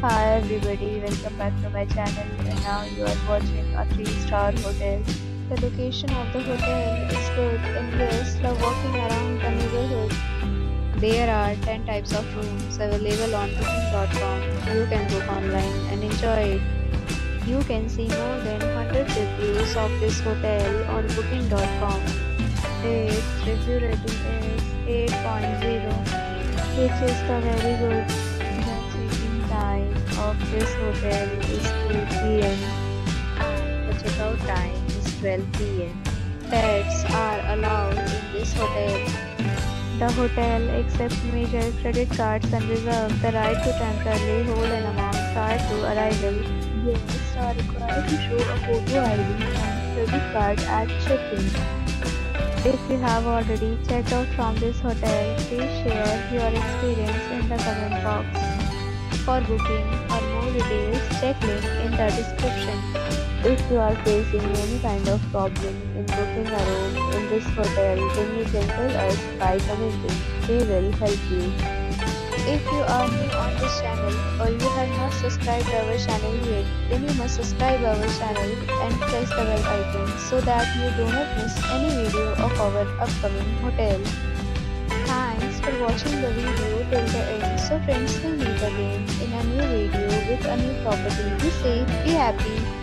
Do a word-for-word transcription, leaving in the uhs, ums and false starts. Hi everybody, welcome back to my channel, and now you are watching a three star hotel. The location of the hotel is good and guests love walking around the neighborhood. There are ten types of rooms available on booking dot com. You can book online and enjoy it. You can see more than one hundred reviews of this hotel on booking dot com. Its review rating is eight point zero, which is the very good. This hotel is two p m The checkout time is twelve p m Pets are allowed in this hotel. The hotel accepts major credit cards and reserves the right to temporarily hold an amount prior to arrival. Guests are required to show a photo I D and credit card at check-in. If you have already checked out from this hotel, please share your experience in the comment box. For booking or more details, check link in the description. If you are facing any kind of problem in booking a room in this hotel, then you can tell us by commenting. We will help you. If you are new on this channel or you have not subscribed our channel yet, then you must subscribe our channel and press the bell icon so that you do not miss any video of our upcoming hotel. Thanks for watching the video till the end. So friends, we'll meet again in a new video with a new property. Be safe, be happy.